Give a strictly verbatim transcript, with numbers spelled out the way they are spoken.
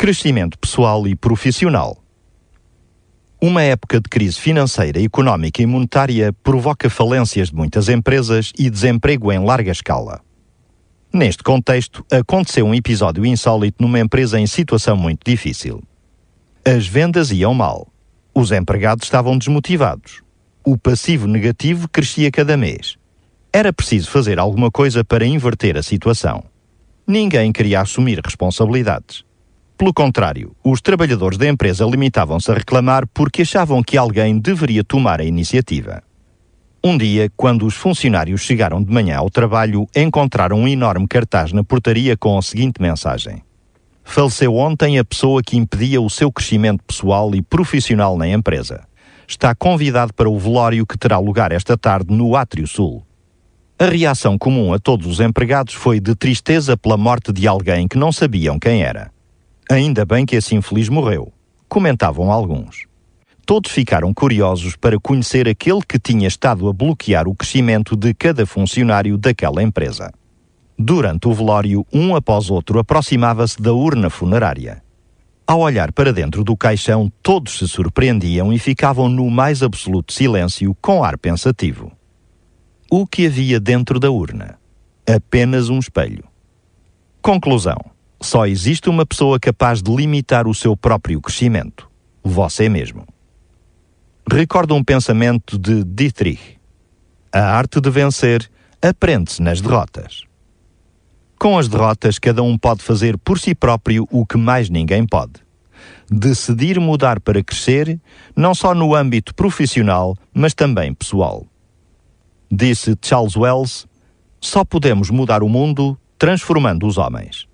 Crescimento pessoal e profissional. Uma época de crise financeira, económica e monetária provoca falências de muitas empresas e desemprego em larga escala. Neste contexto, aconteceu um episódio insólito numa empresa em situação muito difícil. As vendas iam mal. Os empregados estavam desmotivados. O passivo negativo crescia cada mês. Era preciso fazer alguma coisa para inverter a situação. Ninguém queria assumir responsabilidades. Pelo contrário, os trabalhadores da empresa limitavam-se a reclamar porque achavam que alguém deveria tomar a iniciativa. Um dia, quando os funcionários chegaram de manhã ao trabalho, encontraram um enorme cartaz na portaria com a seguinte mensagem: "Faleceu ontem a pessoa que impedia o seu crescimento pessoal e profissional na empresa. Está convidado para o velório que terá lugar esta tarde no Átrio Sul." A reação comum a todos os empregados foi de tristeza pela morte de alguém que não sabiam quem era. "Ainda bem que esse infeliz morreu", comentavam alguns. Todos ficaram curiosos para conhecer aquele que tinha estado a bloquear o crescimento de cada funcionário daquela empresa. Durante o velório, um após outro aproximava-se da urna funerária. Ao olhar para dentro do caixão, todos se surpreendiam e ficavam no mais absoluto silêncio, com ar pensativo. O que havia dentro da urna? Apenas um espelho. Conclusão. Só existe uma pessoa capaz de limitar o seu próprio crescimento: você mesmo. Recorda um pensamento de Dietrich: a arte de vencer aprende-se nas derrotas. Com as derrotas, cada um pode fazer por si próprio o que mais ninguém pode: decidir mudar para crescer, não só no âmbito profissional, mas também pessoal. Disse Charles Wells: "Só podemos mudar o mundo transformando os homens."